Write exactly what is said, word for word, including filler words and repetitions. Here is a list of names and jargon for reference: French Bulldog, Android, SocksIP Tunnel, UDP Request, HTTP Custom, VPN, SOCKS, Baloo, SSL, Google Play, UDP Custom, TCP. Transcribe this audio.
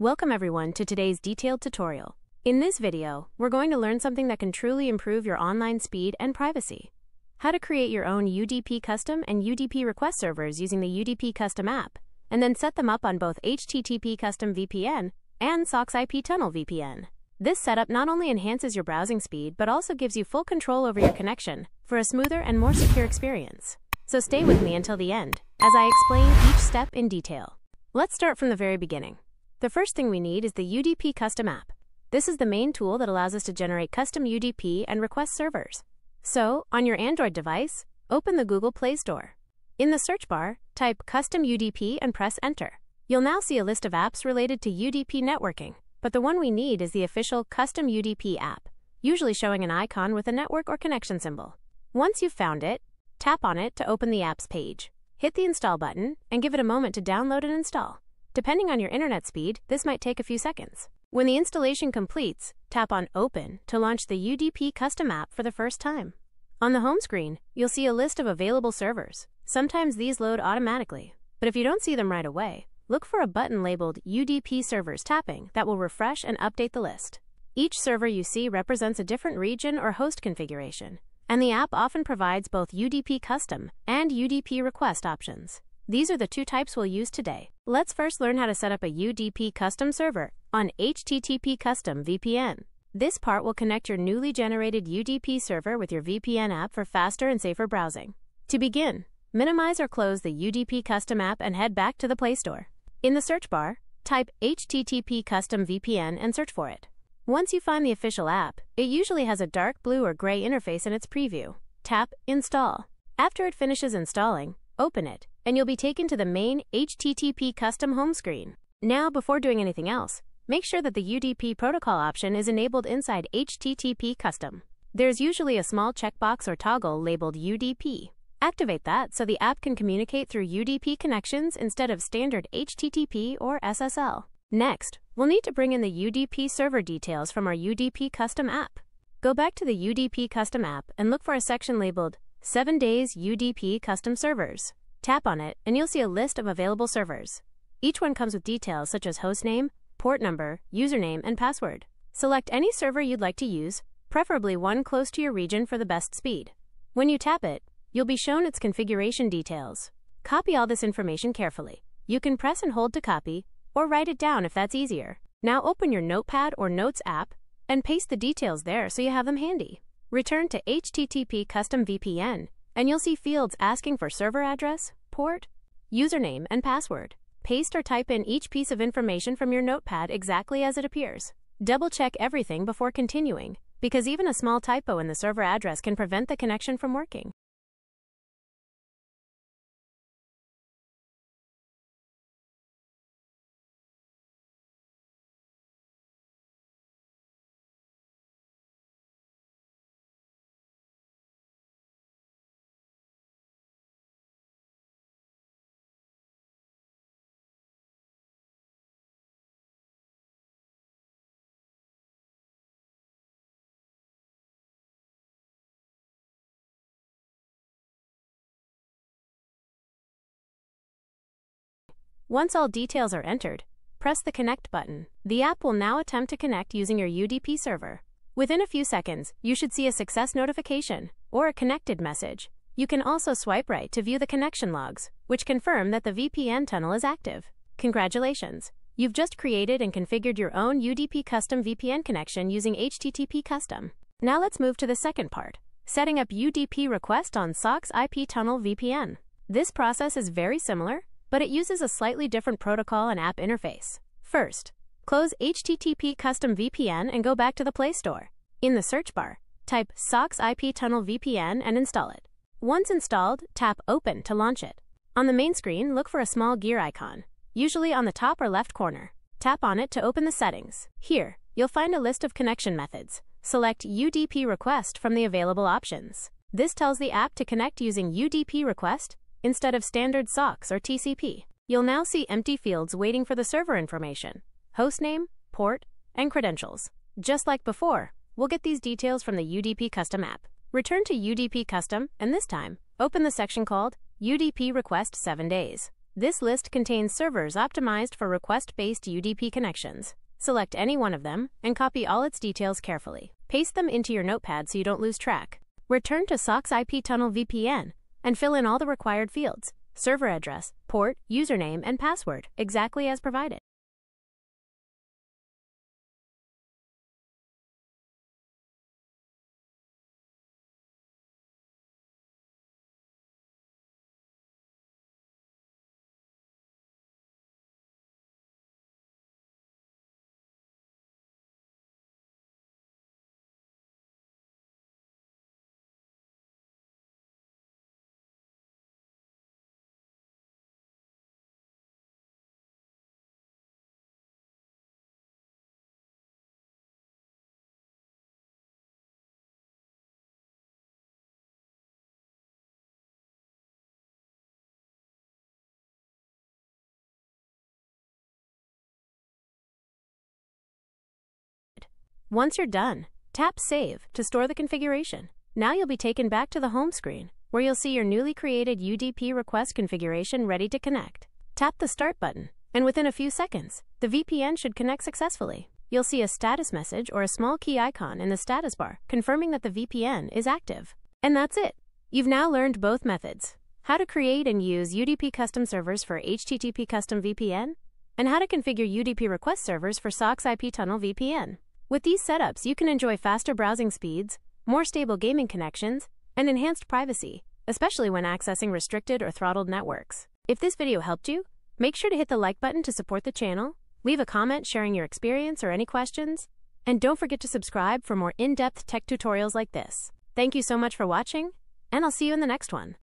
Welcome everyone to today's detailed tutorial. In this video, we're going to learn something that can truly improve your online speed and privacy. How to create your own U D P Custom and U D P Request servers using the U D P Custom app, and then set them up on both H T T P Custom V P N and SocksIP Tunnel V P N. This setup not only enhances your browsing speed but also gives you full control over your connection for a smoother and more secure experience. So stay with me until the end, as I explain each step in detail. Let's start from the very beginning. The first thing we need is the U D P Custom app. This is the main tool that allows us to generate custom U D P and request servers. So, on your Android device, open the Google Play Store. In the search bar, type Custom U D P and press Enter. You'll now see a list of apps related to U D P networking, but the one we need is the official Custom U D P app, usually showing an icon with a network or connection symbol. Once you've found it, tap on it to open the apps page. Hit the Install button and give it a moment to download and install. Depending on your internet speed, this might take a few seconds. When the installation completes, tap on Open to launch the U D P Custom app for the first time. On the home screen, you'll see a list of available servers. Sometimes these load automatically, but if you don't see them right away, look for a button labeled U D P Servers Tapping that will refresh and update the list. Each server you see represents a different region or host configuration, and the app often provides both U D P Custom and U D P Request options. These are the two types we'll use today. Let's first learn how to set up a U D P Custom server on H T T P Custom V P N. This part will connect your newly generated U D P server with your V P N app for faster and safer browsing. To begin, minimize or close the U D P Custom app and head back to the Play Store. In the search bar, type H T T P Custom V P N and search for it. Once you find the official app, it usually has a dark blue or gray interface in its preview. Tap Install. After it finishes installing, open it, and you'll be taken to the main H T T P Custom home screen. Now, before doing anything else, make sure that the U D P protocol option is enabled inside H T T P Custom. There's usually a small checkbox or toggle labeled U D P. Activate that so the app can communicate through U D P connections instead of standard H T T P or S S L. Next, we'll need to bring in the U D P server details from our U D P Custom app. Go back to the U D P Custom app and look for a section labeled seven days U D P Custom Servers. Tap on it, and you'll see a list of available servers. Each one comes with details such as hostname, port number, username, and password. Select any server you'd like to use, preferably one close to your region for the best speed. When you tap it, you'll be shown its configuration details. Copy all this information carefully. You can press and hold to copy, or write it down if that's easier. Now open your Notepad or Notes app, and paste the details there so you have them handy. Return to H T T P Custom V P N, and you'll see fields asking for server address, port, username, and password. Paste or type in each piece of information from your notepad exactly as it appears. Double-check everything before continuing, because even a small typo in the server address can prevent the connection from working. Once all details are entered, press the Connect button. The app will now attempt to connect using your U D P server. Within a few seconds, you should see a success notification or a connected message. You can also swipe right to view the connection logs, which confirm that the V P N tunnel is active. Congratulations! You've just created and configured your own U D P Custom V P N connection using H T T P Custom. Now let's move to the second part, setting up U D P Request on SocksIP Tunnel V P N. This process is very similar, but it uses a slightly different protocol and app interface. First, close H T T P Custom V P N and go back to the Play Store. In the search bar, type SocksIP Tunnel V P N and install it. Once installed, tap Open to launch it. On the main screen, look for a small gear icon, usually on the top or left corner. Tap on it to open the settings. Here, you'll find a list of connection methods. Select U D P Request from the available options. This tells the app to connect using U D P Request instead of standard SOCKS or T C P. You'll now see empty fields waiting for the server information, hostname, port, and credentials. Just like before, we'll get these details from the U D P Custom app. Return to U D P Custom, and this time, open the section called U D P Request seven days. This list contains servers optimized for request-based U D P connections. Select any one of them and copy all its details carefully. Paste them into your notepad so you don't lose track. Return to SocksIP Tunnel V P N and fill in all the required fields: server address, port, username, and password, exactly as provided. Once you're done, tap Save to store the configuration. Now you'll be taken back to the home screen, where you'll see your newly created U D P request configuration ready to connect. Tap the Start button, and within a few seconds, the V P N should connect successfully. You'll see a status message or a small key icon in the status bar confirming that the V P N is active. And that's it! You've now learned both methods: how to create and use U D P custom servers for H T T P Custom V P N, and how to configure U D P request servers for SocksIP Tunnel V P N. With these setups, you can enjoy faster browsing speeds, more stable gaming connections, and enhanced privacy, especially when accessing restricted or throttled networks. If this video helped you, make sure to hit the like button to support the channel, leave a comment sharing your experience or any questions, and don't forget to subscribe for more in-depth tech tutorials like this. Thank you so much for watching, and I'll see you in the next one.